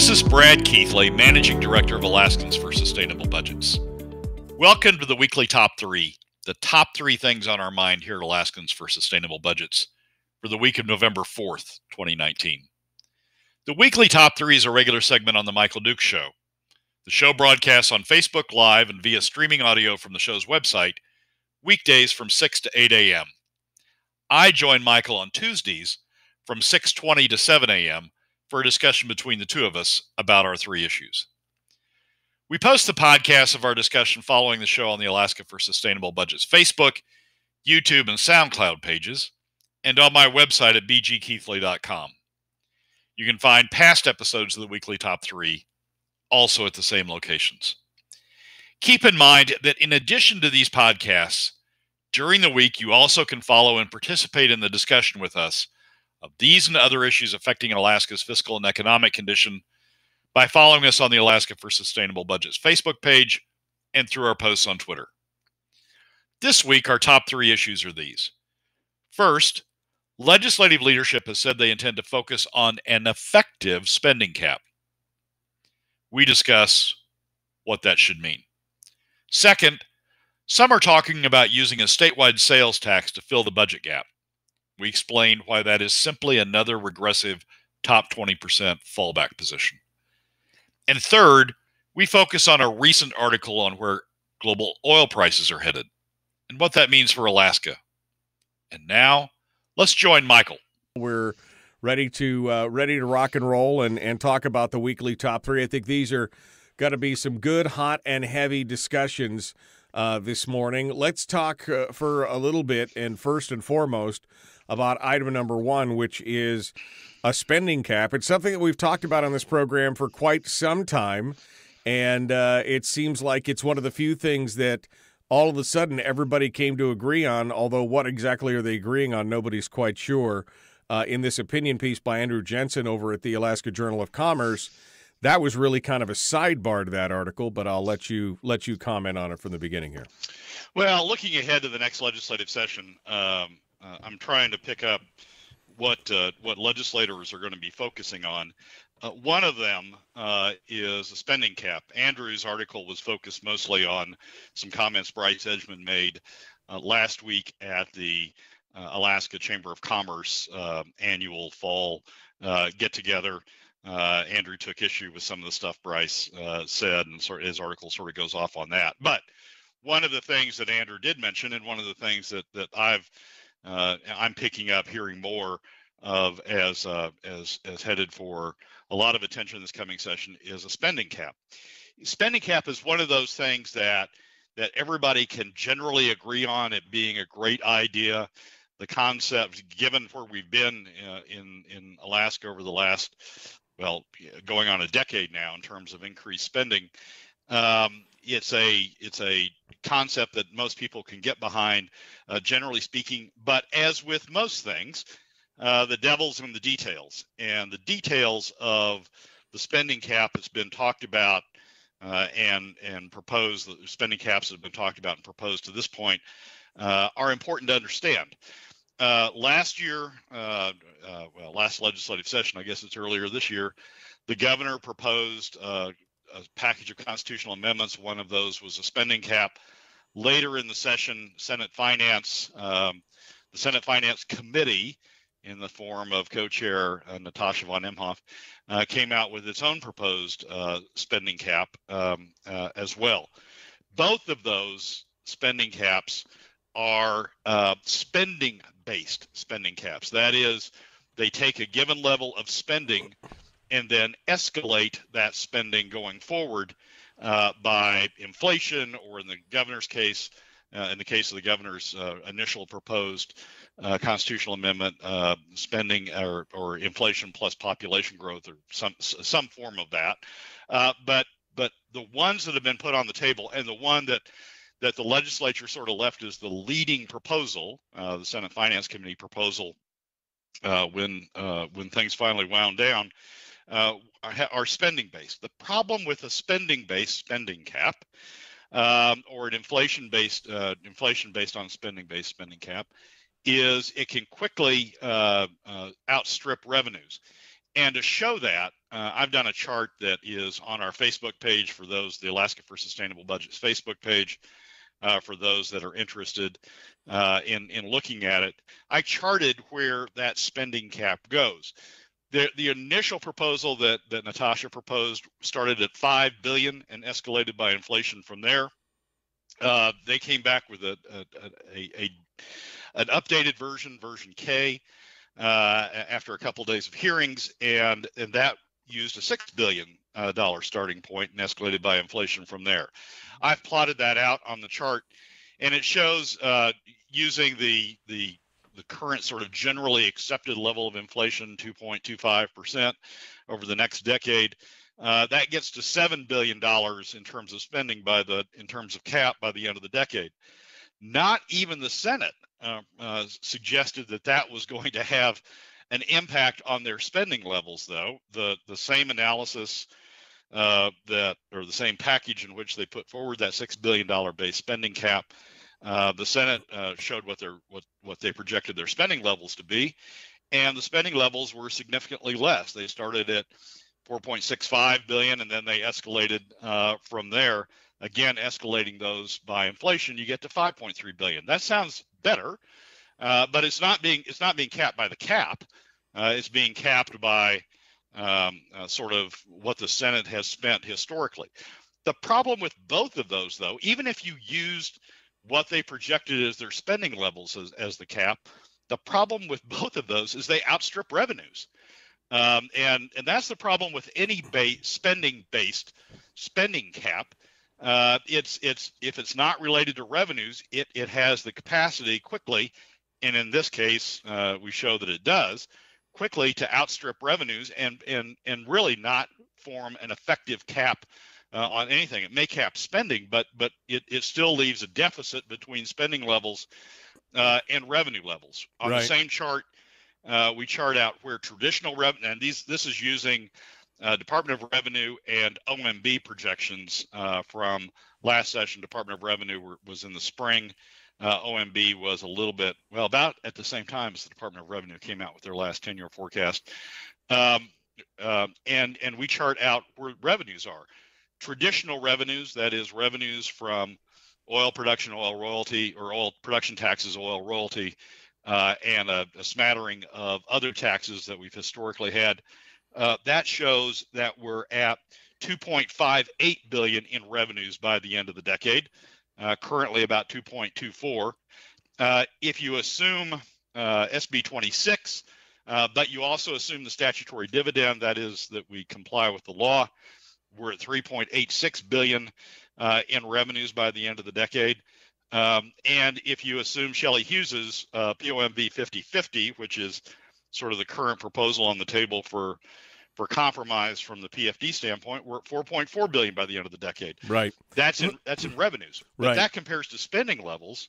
This is Brad Keithley, Managing Director of Alaskans for Sustainable Budgets. Welcome to the Weekly Top 3, the top three things on our mind here at Alaskans for Sustainable Budgets for the week of November 4th, 2019. The Weekly Top 3 is a regular segment on The Michael Dukes Show. The show broadcasts on Facebook Live and via streaming audio from the show's website, weekdays from 6 to 8 a.m. I join Michael on Tuesdays from 6:20 to 7 a.m., for a discussion between the two of us about our three issues. We post the podcast of our discussion following the show on the Alaska for Sustainable Budgets Facebook, YouTube, and SoundCloud pages, and on my website at bgkeithley.com. You can find past episodes of the Weekly Top 3 also at the same locations. Keep in mind that in addition to these podcasts, during the week you also can follow and participate in the discussion with us of these and other issues affecting Alaska's fiscal and economic condition by following us on the Alaska for Sustainable Budgets Facebook page and through our posts on Twitter. This week, our top three issues are these. First, legislative leadership has said they intend to focus on an effective spending cap. We discuss what that should mean. Second, some are talking about using a statewide sales tax to fill the budget gap. We explained why that is simply another regressive top 20% fallback position. And third, we focus on a recent article on where global oil prices are headed and what that means for Alaska. And now, let's join Michael. We're ready to rock and roll and talk about the Weekly Top 3. I think these are going to be some good, hot, and heavy discussions this morning. Let's talk for a little bit, and first and foremost, about item number one, which is a spending cap. It's something that we've talked about on this program for quite some time, and it seems like it's one of the few things that all of a sudden everybody came to agree on, although what exactly are they agreeing on, nobody's quite sure. In this opinion piece by Andrew Jensen over at the Alaska Journal of Commerce, that was really kind of a sidebar to that article, but I'll let you comment on it from the beginning here. Well, looking ahead to the next legislative session, I'm trying to pick up what legislators are going to be focusing on. One of them is a spending cap. Andrew's article was focused mostly on some comments Bryce Edgman made last week at the Alaska Chamber of Commerce annual fall get-together. Andrew took issue with some of the stuff Bryce said, and his article sort of goes off on that. But one of the things that Andrew did mention, and one of the things that I'm picking up hearing more of as headed for a lot of attention this coming session, is a spending cap. Spending cap is one of those things that everybody can generally agree on it being a great idea. The concept, given where we've been in Alaska over the last, well, going on a decade now in terms of increased spending, it's a concept that most people can get behind, generally speaking. But as with most things, the devil's in the details. And the details of the spending cap that's been talked about and proposed, the spending caps that have been talked about and proposed to this point, are important to understand. Last year, well, last legislative session, I guess it's earlier this year, the governor proposed a package of constitutional amendments. One of those was a spending cap. Later in the session, the Senate Finance Committee, in the form of co-chair Natasha von Imhof, came out with its own proposed spending cap as well. Both of those spending caps are spending-based spending caps. That is, they take a given level of spending and then escalate that spending going forward by inflation, or in the governor's case, in the case of the governor's initial proposed constitutional amendment, spending or inflation plus population growth, or some form of that. But the ones that have been put on the table, and the one that the legislature sort of left as the leading proposal, the Senate Finance Committee proposal, when things finally wound down, are spending-based. The problem with a spending-based spending cap, or an inflation based on spending-based spending cap, is it can quickly outstrip revenues. And to show that, I've done a chart that is on our Facebook page for those, the Alaska for Sustainable Budgets Facebook page, for those that are interested in looking at it. I charted where that spending cap goes. The initial proposal that Natasha proposed started at $5 billion and escalated by inflation from there. They came back with an updated version, version K, after a couple days of hearings, and that used a $6 billion starting point and escalated by inflation from there. I've plotted that out on the chart, and it shows using the current sort of generally accepted level of inflation, 2.25% over the next decade. That gets to $7 billion in terms of spending in terms of cap by the end of the decade. Not even the Senate suggested that was going to have an impact on their spending levels, though. The same analysis or the same package in which they put forward that $6 billion base spending cap, the Senate showed what they projected their spending levels to be, and the spending levels were significantly less. They started at $4.65 billion, and then they escalated from there. Again, escalating those by inflation, you get to $5.3 billion. That sounds better, but it's not being capped by the cap. It's being capped by sort of what the Senate has spent historically. The problem with both of those, though, even if you used what they projected as their spending levels as the cap, the problem with both of those is they outstrip revenues. And that's the problem with any spending-based spending cap. If it's not related to revenues, it has the capacity quickly, and in this case, we show that it does, quickly to outstrip revenues and really not form an effective cap on anything. It may cap spending, but it still leaves a deficit between spending levels and revenue levels. On the same chart, we chart out where traditional revenue, and this is using Department of Revenue and OMB projections from last session. Department of Revenue was in the spring. OMB was a little bit, well, about at the same time as the Department of Revenue came out with their last 10-year forecast. And we chart out where revenues are. Traditional revenues, that is revenues from oil production, oil royalty, or oil production taxes, oil royalty, and a smattering of other taxes that we've historically had. That shows that we're at $2.58 billion in revenues by the end of the decade, currently about 2.24. If you assume SB 26, but you also assume the statutory dividend, that is that we comply with the law, we're at $3.86 billion in revenues by the end of the decade. And if you assume Shelley Hughes's POMV 50/50, which is sort of the current proposal on the table for compromise from the PFD standpoint, we're at $4.4 billion by the end of the decade. Right. That's in revenues. But that compares to spending levels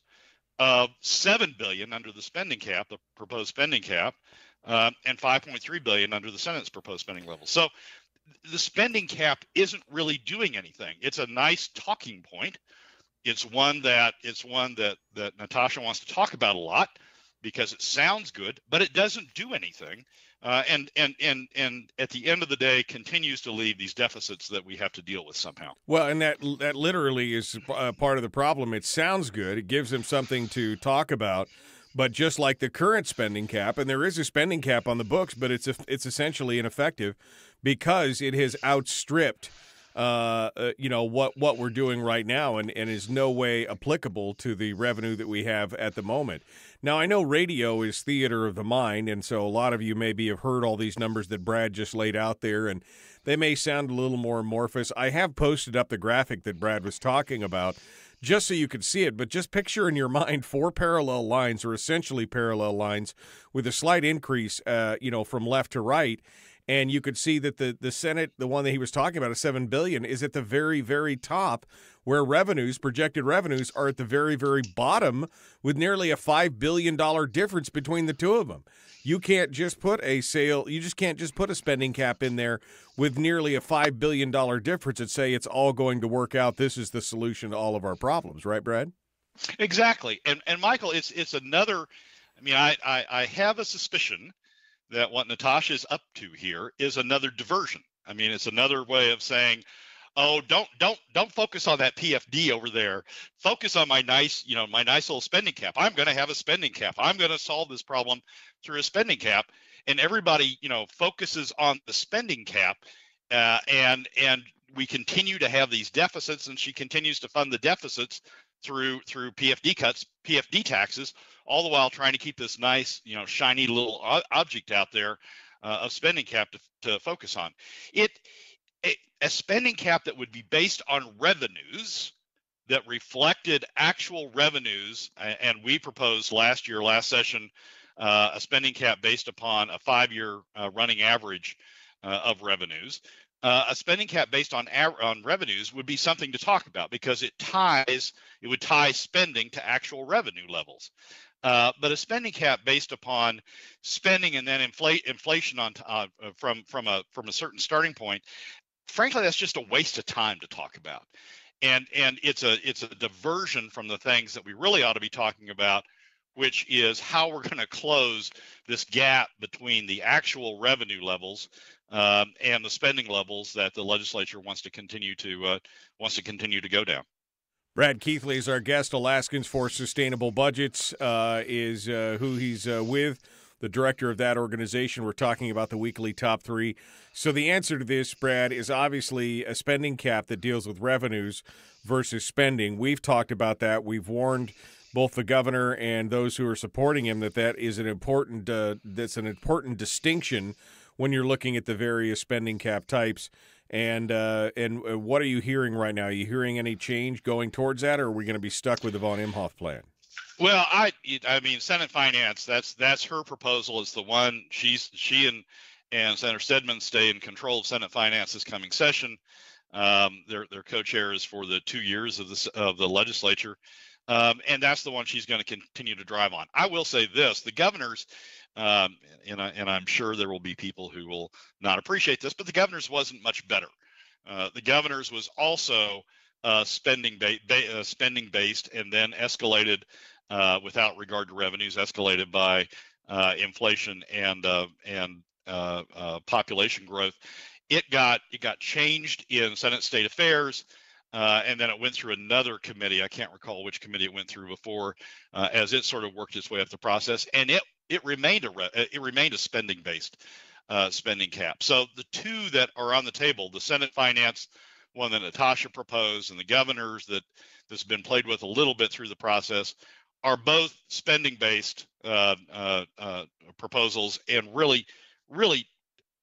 of $7 billion under the spending cap, the proposed spending cap, and $5.3 billion under the Senate's proposed spending level. So the spending cap isn't really doing anything. It's a nice talking point. It's one that Natasha wants to talk about a lot, because it sounds good, but it doesn't do anything, and at the end of the day, continues to leave these deficits that we have to deal with somehow. Well, and that literally is part of the problem. It sounds good. It gives them something to talk about, but just like the current spending cap, and there is a spending cap on the books, but it's essentially ineffective because it has outstripped what we're doing right now and is no way applicable to the revenue that we have at the moment. Now, I know radio is theater of the mind, and so a lot of you maybe have heard all these numbers that Brad just laid out there, and they may sound a little more amorphous. I have posted up the graphic that Brad was talking about just so you could see it, but just picture in your mind four parallel lines, or essentially parallel lines, with a slight increase, from left to right. And you could see that the Senate, the one that he was talking about, is $7 billion, is at the very, very top, where projected revenues are at the very, very bottom, with nearly a $5 billion difference between the two of them. You just can't just put a spending cap in there with nearly a $5 billion difference and say it's all going to work out. This is the solution to all of our problems. Right, Brad? Exactly. And Michael, it's another – I have a suspicion that what Natasha's up to here is another diversion. I mean, it's another way of saying, oh, don't focus on that PFD over there. Focus on my nice, you know, my nice little spending cap. I'm going to have a spending cap. I'm going to solve this problem through a spending cap. And everybody, you know, focuses on the spending cap, and we continue to have these deficits, and she continues to fund the deficits through PFD cuts, PFD taxes, all the while trying to keep this nice, you know, shiny little object out there of spending cap to focus on. A spending cap that would be based on revenues that reflected actual revenues, and we proposed last session, a spending cap based upon a five-year running average of revenues. A spending cap based on revenues would be something to talk about because it would tie spending to actual revenue levels. But a spending cap based upon spending and then inflation on from a certain starting point, frankly, that's just a waste of time to talk about, and it's a diversion from the things that we really ought to be talking about, which is how we're going to close this gap between the actual revenue levels and the spending levels that the legislature wants to continue to go down. Brad Keithley is our guest. Alaskans for Sustainable Budgets is who he's with, the director of that organization. We're talking about the weekly top three. So the answer to this, Brad, is obviously a spending cap that deals with revenues versus spending. We've talked about that. We've warned both the governor and those who are supporting him that is an important distinction when you're looking at the various spending cap types. And what are you hearing right now? Are you hearing any change going towards that, or are we going to be stuck with the von Imhof plan? Well, I mean, Senate Finance, that's her proposal. Is the one she and Senator Sedman stay in control of Senate Finance this coming session. They're co-chairs for the 2 years of the legislature. And that's the one she's going to continue to drive on. I will say this, the governor's, and I'm sure there will be people who will not appreciate this, but the governor's wasn't much better. The governor's was also spending based and then escalated without regard to revenues, escalated by inflation and population growth. It got changed in Senate State Affairs. And then it went through another committee. I can't recall which committee it went through before, as it sort of worked its way up the process, and it remained a spending-based spending cap. So the two that are on the table, the Senate Finance one that Natasha proposed and the governor's that's been played with a little bit through the process, are both spending-based proposals and really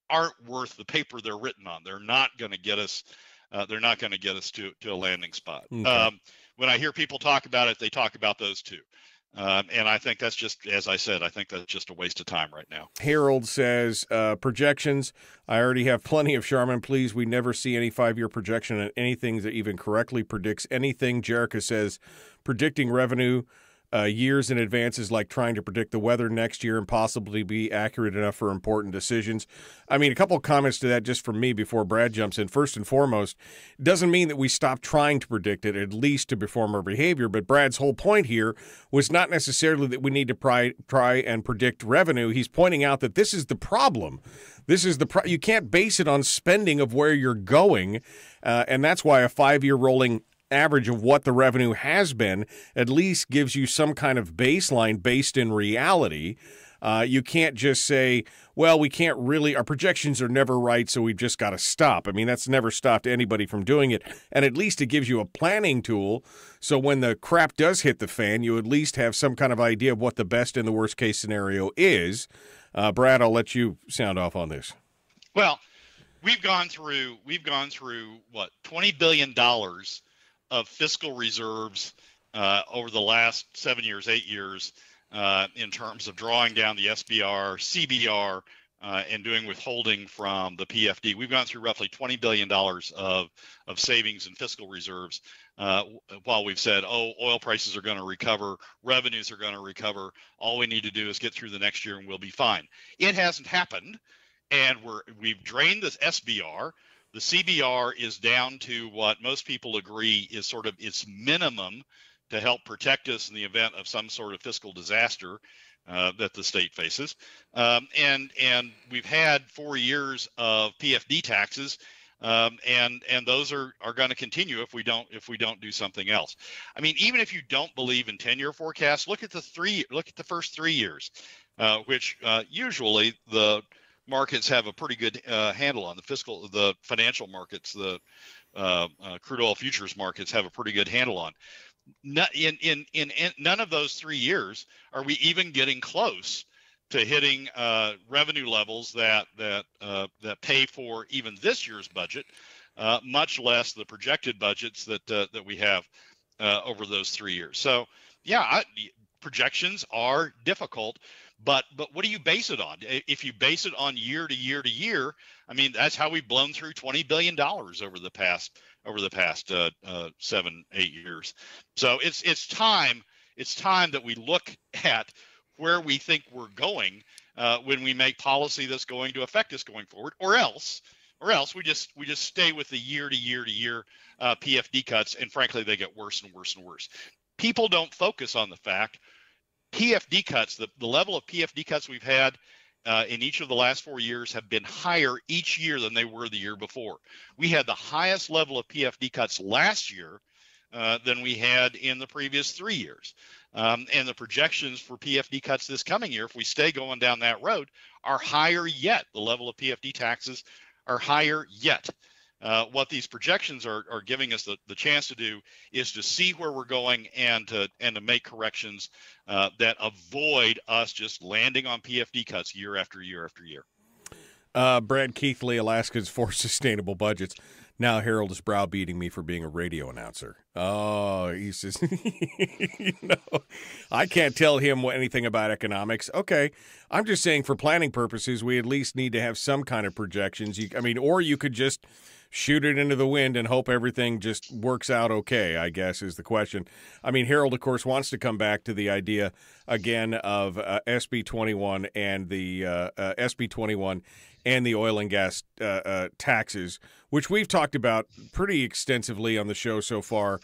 aren't worth the paper they're written on. They're not going to get us. They're not going to get us to a landing spot. Okay. When I hear people talk about it, they talk about those two. And I think that's just, as I said, I think that's just a waste of time right now. Harold says, projections, I already have plenty of Charmin. Please, we never see any five-year projection on anything that even correctly predicts anything. Jerica says, predicting revenue years in advance is like trying to predict the weather next year and possibly be accurate enough for important decisions. I mean, a couple of comments to that just from me before Brad jumps in. First and foremost, it doesn't mean that we stop trying to predict it, at least to perform our behavior. But Brad's whole point here was not necessarily that we need to try and predict revenue. He's pointing out that this is the problem. This is the you can't base it on spending of where you're going, and that's why a five-year rolling average of what the revenue has been at least gives you some kind of baseline based in reality. You can't just say, well, we can't really, our projections are never right, so we've just got to stop. I mean, that's never stopped anybody from doing it. And at least it gives you a planning tool. So when the crap does hit the fan, you at least have some kind of idea of what the best and the worst case scenario is. Brad, I'll let you sound off on this. Well, we've gone through what, $20 billion of fiscal reserves over the last 7 years, 8 years, in terms of drawing down the SBR, CBR, and doing withholding from the PFD. We've gone through roughly $20 billion of savings and fiscal reserves while we've said, oh, oil prices are going to recover, revenues are going to recover, all we need to do is get through the next year and we'll be fine. It hasn't happened, and we've drained this SBR. The CBR is down to what most people agree is sort of its minimum to help protect us in the event of some sort of fiscal disaster. that the state faces. And we've had 4 years of PFD taxes, and those are going to continue if we don't do something else. I mean, even if you don't believe in 10-year forecasts, look at the first 3 years, which usually the markets have a pretty good handle on. The financial markets, the crude oil futures markets have a pretty good handle on. In none of those 3 years are we even getting close to hitting revenue levels that pay for even this year's budget, much less the projected budgets that we have over those 3 years. So, yeah, projections are difficult, but what do you base it on? If you base it on year to year to year, I mean, that's how we've blown through $20 billion over the past 7-8 years. So it's time that we look at where we think we're going when we make policy that's going to affect us going forward, or else we just stay with the year to year to year PFD cuts, and frankly they get worse and worse and worse. People don't focus on the fact PFD cuts, the level of PFD cuts we've had in each of the last 4 years have been higher each year than they were the year before. We had the highest level of PFD cuts last year than we had in the previous 3 years. And the projections for PFD cuts this coming year, if we stay going down that road, are higher yet. The level of PFD taxes are higher yet. What these projections are giving us the chance to do is to see where we're going and to make corrections that avoid us just landing on PFD cuts year after year after year. Brad Keithley, Alaskans for Sustainable Budgets. Now Harold is browbeating me for being a radio announcer. Oh, he's just, you know, I can't tell him anything about economics. Okay, I'm just saying for planning purposes, we at least need to have some kind of projections. Or you could just shoot it into the wind and hope everything just works out okay, I guess, is the question. I mean, Harold, of course, wants to come back to the idea, again, of SB 21 and the SB 21 and the oil and gas taxes, which we've talked about pretty extensively on the show so far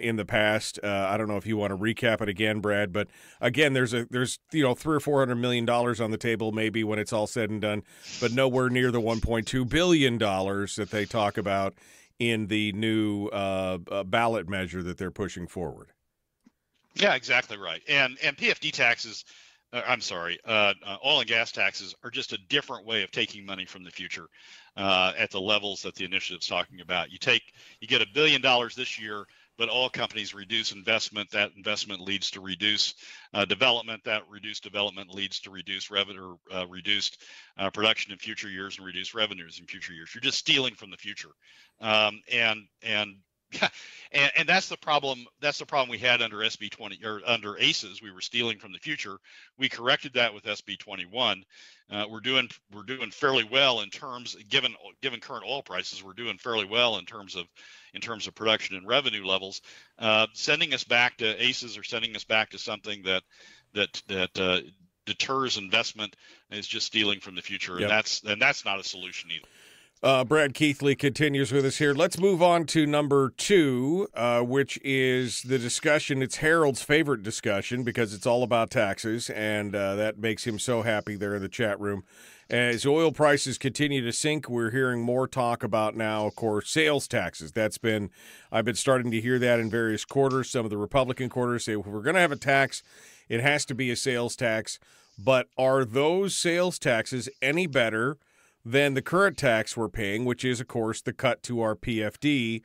in the past. I don't know if you want to recap it again, Brad, but again, there's $300 or $400 million on the table maybe when it's all said and done, but nowhere near the $1.2 billion that they talk about in the new ballot measure that they're pushing forward. Yeah, exactly right. And PFD taxes. Oil and gas taxes are just a different way of taking money from the future at the levels that the initiative's talking about. You get $1 billion this year, but oil companies reduce investment. That investment leads to reduced development. That reduced development leads to reduced revenue, reduced production in future years, and reduced revenues in future years. You're just stealing from the future, and that's the problem. That's the problem we had under SB 20 or under ACES. We were stealing from the future. We corrected that with SB 21. We're doing fairly well in terms, given current oil prices. We're doing fairly well in terms of production and revenue levels. Sending us back to ACES or sending us back to something that deters investment is just stealing from the future, yep. and that's not a solution either. Brad Keithley continues with us here. Let's move on to number two, which is the discussion. It's Harold's favorite discussion because it's all about taxes, and that makes him so happy there in the chat room. As oil prices continue to sink, we're hearing more talk about now, of course, sales taxes. I've been starting to hear that in various quarters. Some of the Republican quarters say, well, if we're going to have a tax, it has to be a sales tax. But are those sales taxes any better than the current tax we're paying, which is, of course, the cut to our PFD?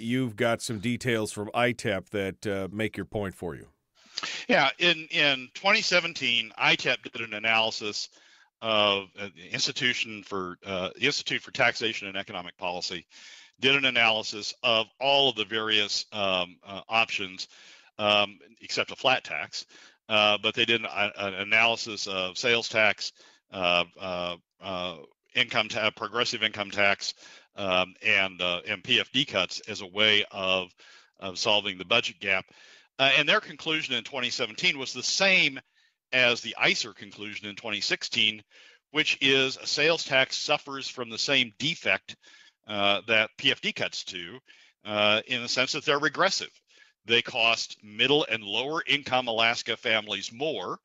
You've got some details from ITEP that make your point for you. Yeah, in 2017, ITEP did an analysis of the Institute for Taxation and Economic Policy did an analysis of all of the various options, except a flat tax, but they did an analysis of sales tax, progressive income tax, and PFD cuts as a way of solving the budget gap. And their conclusion in 2017 was the same as the ICER conclusion in 2016, which is a sales tax suffers from the same defect that PFD cuts do, in the sense that they're regressive. They cost middle and lower income Alaska families more.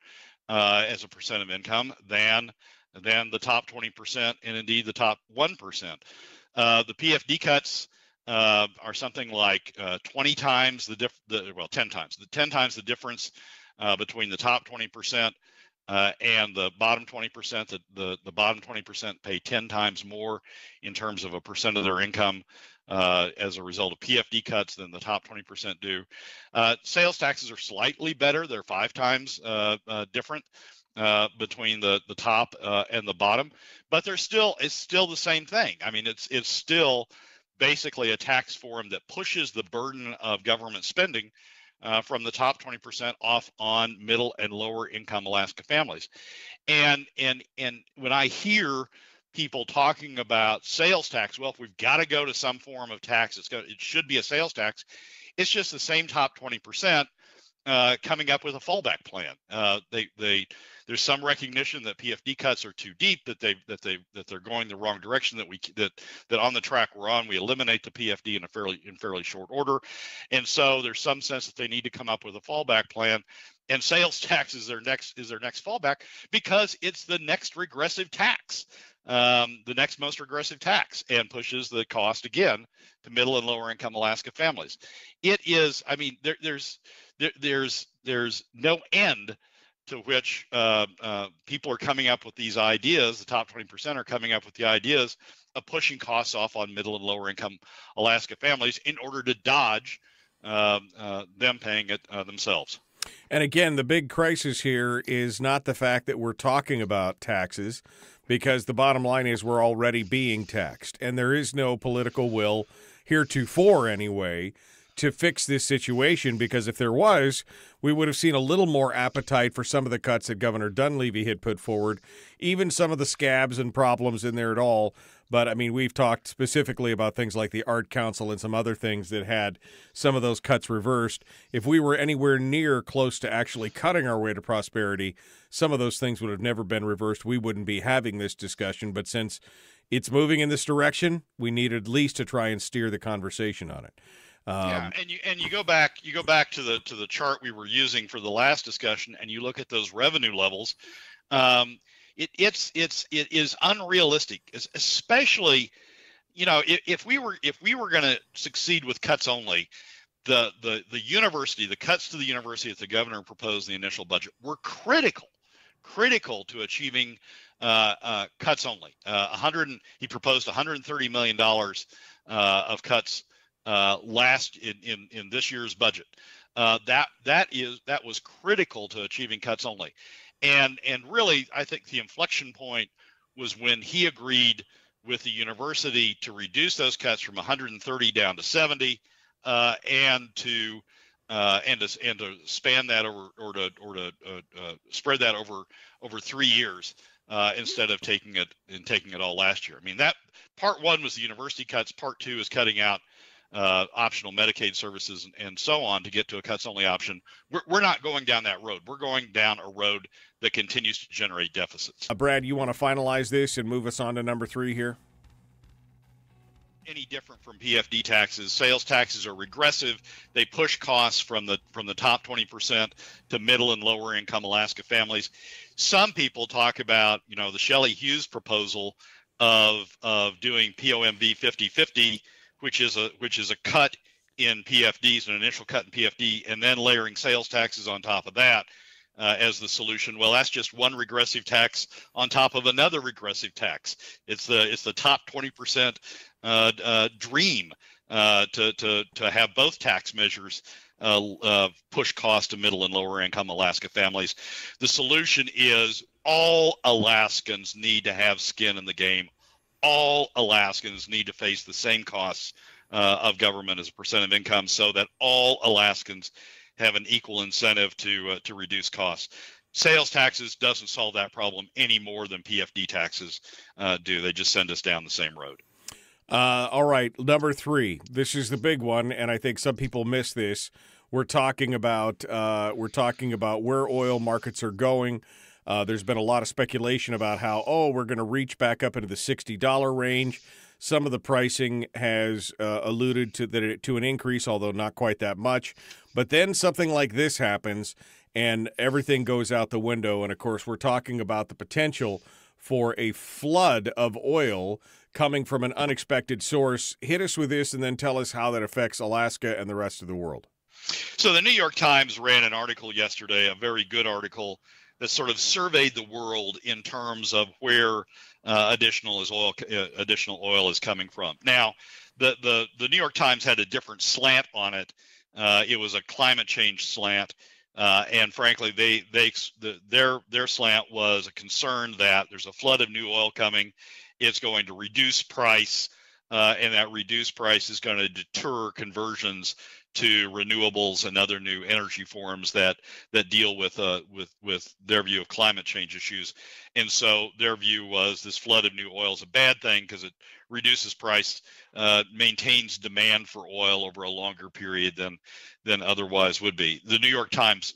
as a percent of income than the top 20% and indeed the top 1%. The PFD cuts are something like 10 times the difference between the top 20% and the bottom 20%. The bottom 20% pay 10 times more in terms of a percent of their income as a result of PFD cuts than the top 20% do. Sales taxes are slightly better. They're 5 times different between the top and the bottom, but it's still the same thing. I mean, it's still basically a tax form that pushes the burden of government spending from the top 20% off on middle and lower income Alaska families. And when I hear people talking about sales tax, well, if we've got to go to some form of tax, it should be a sales tax. It's just the same top 20% coming up with a fallback plan. There's some recognition that PFD cuts are too deep, that they're going the wrong direction, that on the track we're on, we eliminate the PFD in fairly short order. And so there's some sense that they need to come up with a fallback plan, and sales tax is their next fallback, because it's the next regressive tax, the next most regressive tax, and pushes the cost again to middle and lower income Alaska families. It is, I mean, there's no end to which people are coming up with these ideas. The top 20% are coming up with the ideas of pushing costs off on middle and lower income Alaska families in order to dodge them paying it themselves. And again, the big crisis here is not the fact that we're talking about taxes, because the bottom line is we're already being taxed, and there is no political will heretofore anyway to fix this situation, because if there was, we would have seen a little more appetite for some of the cuts that Governor Dunleavy had put forward, even some of the scabs and problems in there at all. But, I mean, we've talked specifically about things like the Art Council and some other things that had some of those cuts reversed. If we were anywhere near close to actually cutting our way to prosperity, some of those things would have never been reversed. We wouldn't be having this discussion. But since it's moving in this direction, we need at least to try and steer the conversation on it. Yeah, and you go back to the chart we were using for the last discussion, and you look at those revenue levels. It is unrealistic, especially, you know, if we were going to succeed with cuts only, the cuts to the university that the governor proposed in the initial budget were critical to achieving cuts only. He proposed $130 million of cuts last in this year's budget. That was critical to achieving cuts only, and really I think the inflection point was when he agreed with the university to reduce those cuts from 130 down to 70, and to span that over, or to spread that over 3 years. Instead of taking it all last year. I mean, that part one was the university cuts. Part two is cutting out optional Medicaid services and so on to get to a cuts only option. We're not going down that road. We're going down a road that continues to generate deficits. Brad, you want to finalize this and move us on to number 3 here? Any different from PFD taxes, sales taxes are regressive. They push costs from the top 20% to middle and lower income Alaska families. Some people talk about, you know, the Shelley Hughes proposal of doing POMV 50/50, which is a cut in PFDs, an initial cut in PFD, and then layering sales taxes on top of that as the solution. Well, that's just one regressive tax on top of another regressive tax. It's the top 20% dream to have both tax measures push costs to middle and lower income Alaska families. The solution is all Alaskans need to have skin in the game. All Alaskans need to face the same costs of government as a percent of income, so that all Alaskans have an equal incentive to reduce costs. Sales taxes doesn't solve that problem any more than PFD taxes do. They just send us down the same road. All right, number 3. This is the big one, and I think some people miss this. We're talking about where oil markets are going. There's been a lot of speculation about how, we're going to reach back up into the $60 range. Some of the pricing has alluded to an increase, although not quite that much. But then something like this happens, and everything goes out the window. And, of course, we're talking about the potential for a flood of oil coming from an unexpected source. Hit us with this and then tell us how that affects Alaska and the rest of the world. So the New York Times ran an article yesterday, a very good article, that sort of surveyed the world in terms of where additional oil is coming from. Now, the New York Times had a different slant on it. It was a climate change slant, and frankly, their slant was a concern that there's a flood of new oil coming. It's going to reduce price, and that reduced price is going to deter conversions to renewables and other new energy forms that deal with their view of climate change issues. And so their view was this flood of new oil is a bad thing because it reduces price, maintains demand for oil over a longer period than otherwise would be. The New York Times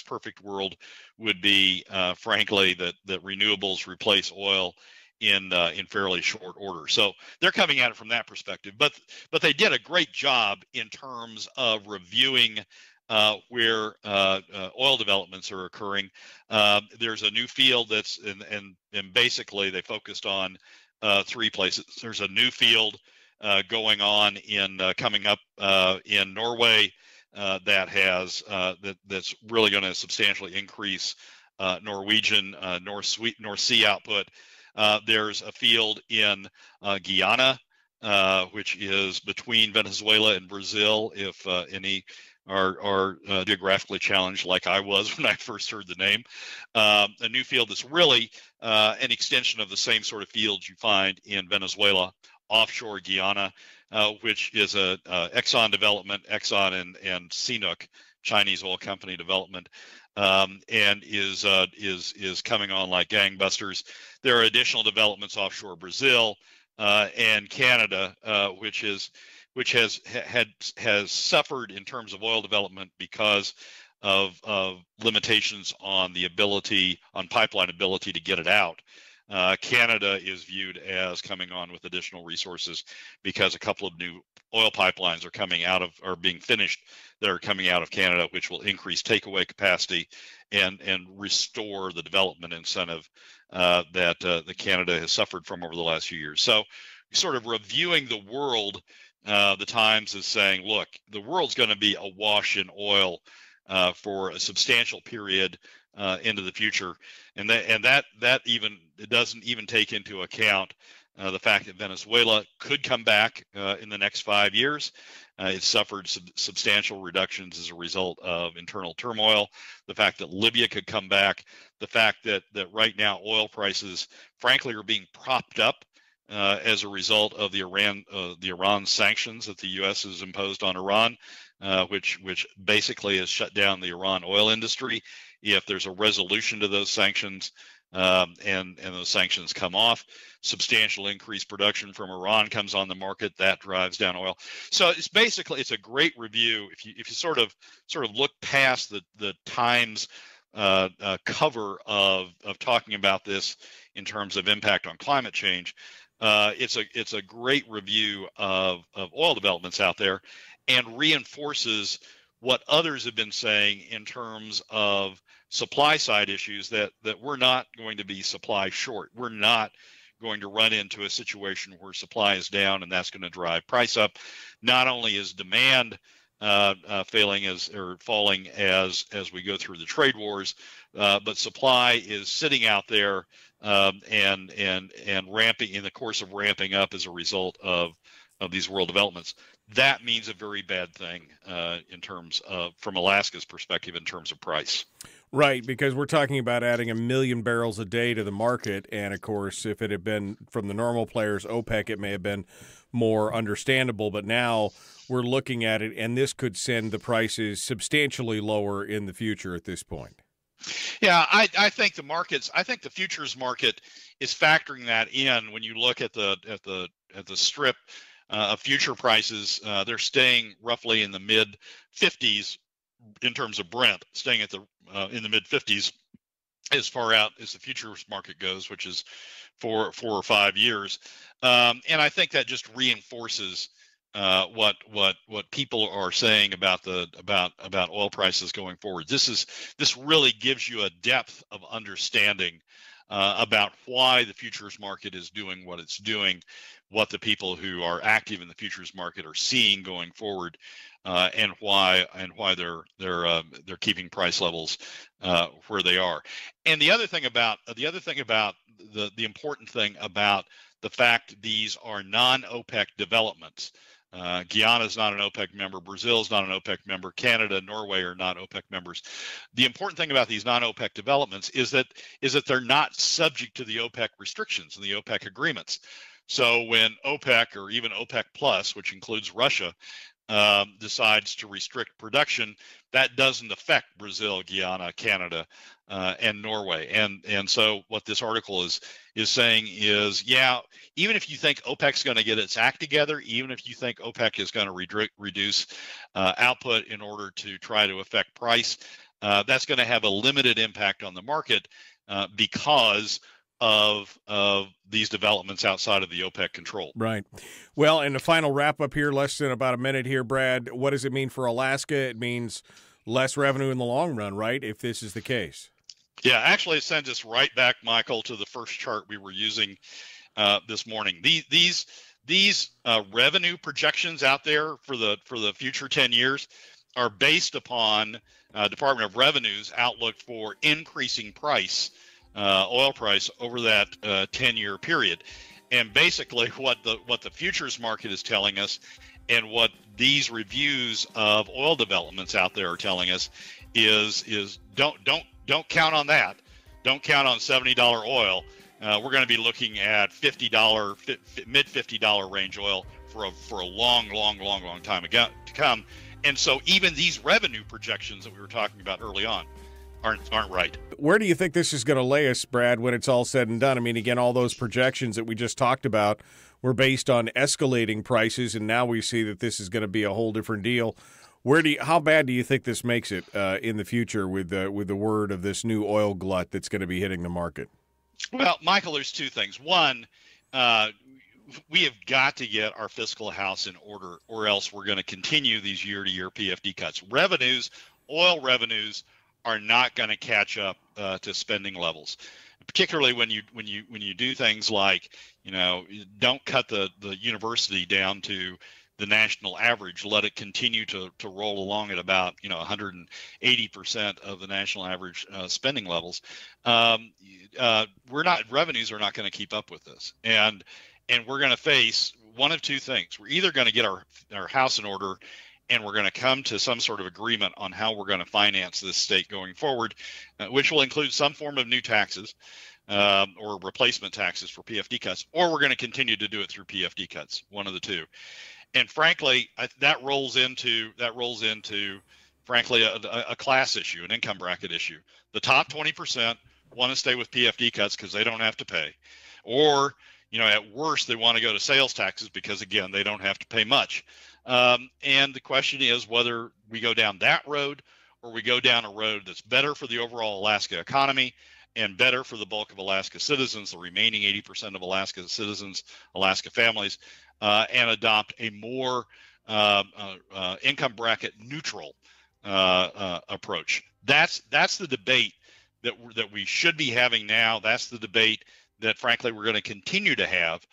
perfect world would be, frankly, that renewables replace oil in fairly short order. So they're coming at it from that perspective, but they did a great job in terms of reviewing where oil developments are occurring. There's a new field that's and basically they focused on three places. There's a new field going on in coming up in Norway that has that's really going to substantially increase Norwegian North Sea output. There's a field in Guyana, which is between Venezuela and Brazil, if any are geographically challenged like I was when I first heard the name. A new field that's really an extension of the same sort of fields you find in Venezuela, offshore Guyana, which is a Exxon development, Exxon and CNOOC, Chinese oil company development. And is coming on like gangbusters. There are additional developments offshore Brazil and Canada, which has suffered in terms of oil development because of limitations on the ability on pipeline ability to get it out. Canada is viewed as coming on with additional resources because a couple of new oil pipelines are coming out of or being finished that are coming out of Canada, which will increase takeaway capacity and restore the development incentive that Canada has suffered from over the last few years. So sort of reviewing the world, the Times is saying, look, the world's going to be awash in oil for a substantial period into the future, and that even it doesn't even take into account the fact that Venezuela could come back in the next 5 years. It suffered substantial reductions as a result of internal turmoil. The fact that Libya could come back. The fact that right now oil prices, frankly, are being propped up as a result of the Iran sanctions that the U.S. has imposed on Iran, which basically has shut down the Iran oil industry. If there's a resolution to those sanctions and those sanctions come off, substantial increased production from Iran comes on the market, that drives down oil. So it's a great review. If you sort of look past the Times cover of talking about this in terms of impact on climate change, it's a great review of oil developments out there, and reinforces what others have been saying in terms of supply side issues, that we're not going to be supply short. We're not going to run into a situation where supply is down and that's going to drive price up. Not only is demand falling as we go through the trade wars, but supply is sitting out there and ramping in the course of ramping up as a result of these world developments. That means a very bad thing in terms of, from Alaska's perspective, in terms of price. Right, because we're talking about adding 1 million barrels a day to the market. And, of course, if it had been from the normal players, OPEC, it may have been more understandable. But now we're looking at it, and this could send the prices substantially lower in the future at this point. Yeah, I think the futures market is factoring that in. When you look at the strip of future prices, they're staying roughly in the mid 50s in terms of Brent, staying at the in the mid 50s as far out as the futures market goes, which is four or 5 years. And I think that just reinforces what people are saying about oil prices going forward. This really gives you a depth of understanding about why the futures market is doing what it's doing, what the people who are active in the futures market are seeing going forward, and why they're keeping price levels where they are. And the other thing about the important thing about the fact these are non-OPEC developments. Guyana is not an OPEC member. Brazil is not an OPEC member. Canada, Norway are not OPEC members. The important thing about these non-OPEC developments is that they're not subject to the OPEC restrictions and the OPEC agreements. So when OPEC or even OPEC Plus, which includes Russia, decides to restrict production, that doesn't affect Brazil, Guyana, Canada, and Norway. And so what this article is saying is, yeah, even if you think OPEC's going to get its act together, even if you think OPEC is going to reduce output in order to try to affect price, that's going to have a limited impact on the market because of these developments outside of the OPEC control. Right. Well, and the final wrap up here, less than about a minute here, Brad, what does it mean for Alaska? It means less revenue in the long run, right, if this is the case? Yeah, actually, it sends us right back, Michael, to the first chart we were using this morning. These revenue projections out there for the future 10 years are based upon Department of Revenue's outlook for increasing price, oil price over that 10-year period. And basically what the futures market is telling us and what these reviews of oil developments out there are telling us is don't count on that. Don't count on $70 oil. We're going to be looking at mid $50 range oil for a long time to come. And so even these revenue projections that we were talking about early on aren't right. Where do you think this is going to lay us, Brad, when it's all said and done? I mean, again, all those projections that we just talked about were based on escalating prices, and now we see that this is going to be a whole different deal. How bad do you think this makes it in the future with the word of this new oil glut that's going to be hitting the market? Well, Michael, there's two things. One, we have got to get our fiscal house in order, or else we're going to continue these year-to-year PFD cuts. Revenues, oil revenues, are not going to catch up to spending levels, particularly when you do things like, you know, don't cut the university down to the national average. Let it continue to roll along at about, you know, 180% of the national average spending levels. Revenues are not going to keep up with this, and we're going to face one of two things. We're either going to get our house in order, and we're going to come to some sort of agreement on how we're going to finance this state going forward, which will include some form of new taxes or replacement taxes for PFD cuts, or we're going to continue to do it through PFD cuts, one of the two. And frankly, that rolls into frankly, a class issue, an income bracket issue. The top 20% want to stay with PFD cuts because they don't have to pay, or, you know, at worst, they want to go to sales taxes because, again, they don't have to pay much. And the question is whether we go down that road or we go down a road that's better for the overall Alaska economy and better for the bulk of Alaska citizens, the remaining 80% of Alaska citizens, Alaska families, and adopt a more income bracket neutral approach. That's the debate that we should be having now. That's the debate that, frankly, we're going to continue to have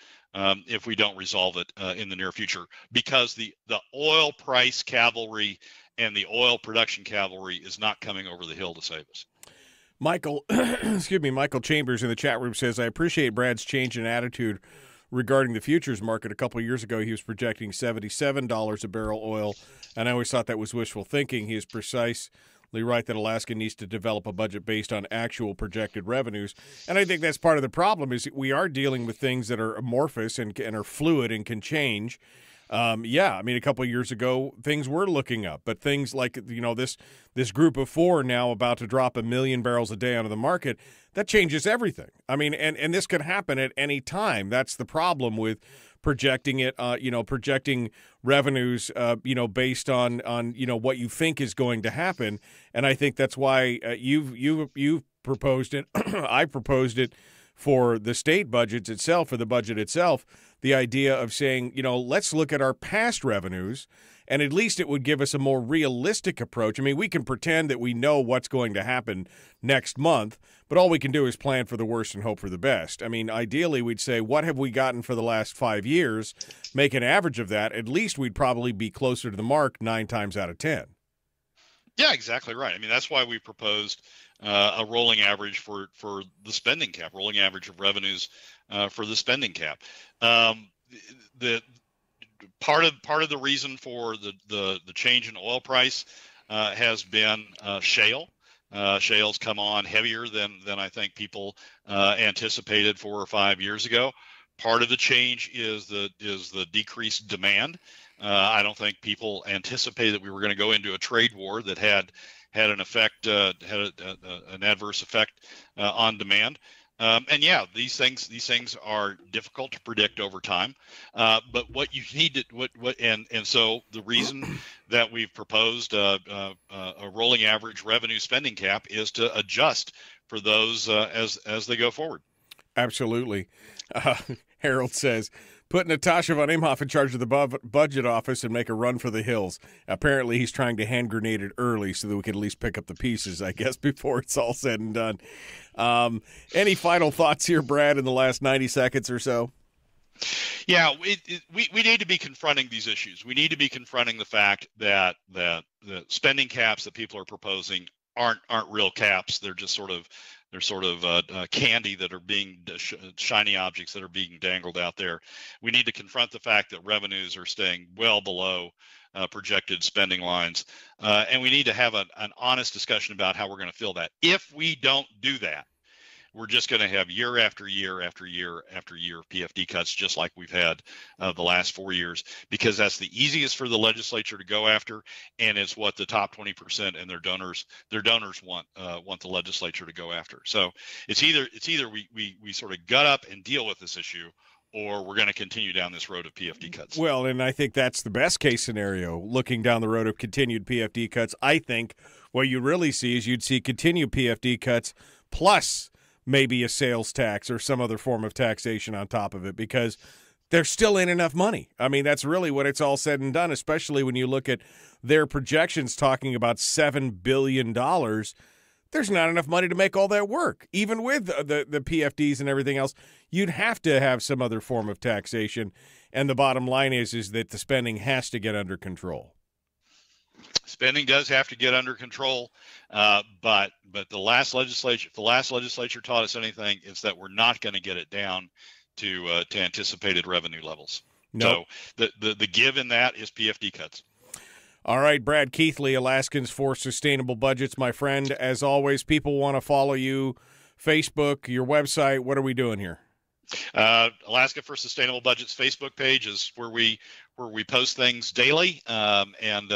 if we don't resolve it in the near future, because the oil price cavalry and the oil production cavalry is not coming over the hill to save us. Michael, excuse me, Michael Chambers in the chat room says, I appreciate Brad's change in attitude regarding the futures market. A couple of years ago, he was projecting $77 a barrel oil, and I always thought that was wishful thinking. He is precise. Right, that Alaska needs to develop a budget based on actual projected revenues. And I think that's part of the problem is we are dealing with things that are amorphous and are fluid and can change. Yeah, I mean, a couple of years ago, things were looking up, but things like, you know, this group of four now about to drop 1 million barrels a day onto the market, that changes everything. I mean, and this can happen at any time. That's the problem with projecting it, you know, projecting revenues, you know, based on, you know, what you think is going to happen. And I think that's why you've proposed it. I proposed it for the state budgets itself, for the budget itself, the idea of saying, you know, let's look at our past revenues, and at least it would give us a more realistic approach. I mean, we can pretend that we know what's going to happen next month, but all we can do is plan for the worst and hope for the best. I mean, ideally, we'd say, what have we gotten for the last 5 years? Make an average of that. At least we'd probably be closer to the mark 9 times out of 10. Yeah, exactly right. I mean, that's why we proposed a rolling average for the spending cap, rolling average of revenues for the spending cap. The part of the reason for the change in oil price has been shale. Shale's come on heavier than I think people anticipated 4 or 5 years ago. Part of the change is the decreased demand. I don't think people anticipated that we were going to go into a trade war that had an effect, had an adverse effect on demand. And yeah, these things are difficult to predict over time. But what you need to and so the reason that we've proposed a rolling average revenue spending cap is to adjust for those as they go forward. Absolutely. Harold says, put Natasha von Imhof in charge of the budget office and make a run for the hills. Apparently, he's trying to hand grenade it early so that we can at least pick up the pieces, I guess, before it's all said and done. Any final thoughts here, Brad, in the last 90 seconds or so? Yeah, we need to be confronting these issues. We need to be confronting the fact that the spending caps that people are proposing aren't real caps. They're just sort of candy that are being shiny objects that are being dangled out there. We need to confront the fact that revenues are staying well below projected spending lines, and we need to have an honest discussion about how we're going to fill that. If we don't do that, we're just going to have year after year after year after year of PFD cuts, just like we've had the last 4 years, because that's the easiest for the legislature to go after, and it's what the top 20% and their donors want the legislature to go after. So it's either we sort of gut up and deal with this issue, or we're going to continue down this road of PFD cuts. Well, and I think that's the best case scenario, looking down the road of continued PFD cuts. I think what you really see is you'd see continued PFD cuts plus maybe a sales tax or some other form of taxation on top of it, because there still ain't enough money. I mean, that's really what it's all said and done, especially when you look at their projections talking about $7 billion. There's not enough money to make all that work. Even with the PFDs and everything else, you'd have to have some other form of taxation. And the bottom line is that the spending has to get under control. Spending does have to get under control, but the last legislature taught us anything, it's that we're not going to get it down to anticipated revenue levels. Nope. So the give in that is PFD cuts. All right, Brad Keithley, Alaskans for Sustainable Budgets, my friend. As always, people want to follow you, Facebook, your website. What are we doing here? Alaska for Sustainable Budgets Facebook page is where we post things daily and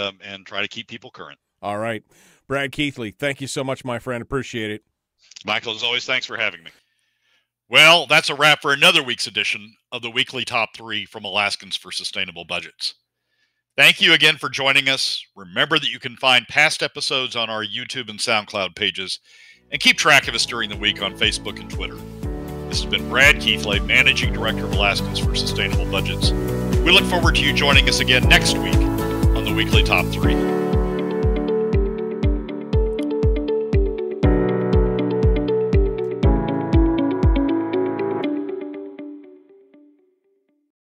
try to keep people current. All right. Brad Keithley, thank you so much, my friend. Appreciate it. Michael, as always, thanks for having me. Well, that's a wrap for another week's edition of the Weekly Top 3 from Alaskans for Sustainable Budgets. Thank you again for joining us. Remember that you can find past episodes on our YouTube and SoundCloud pages, and keep track of us during the week on Facebook and Twitter. This has been Brad Keithley, Managing Director of Alaskans for Sustainable Budgets. We look forward to you joining us again next week on the Weekly Top 3.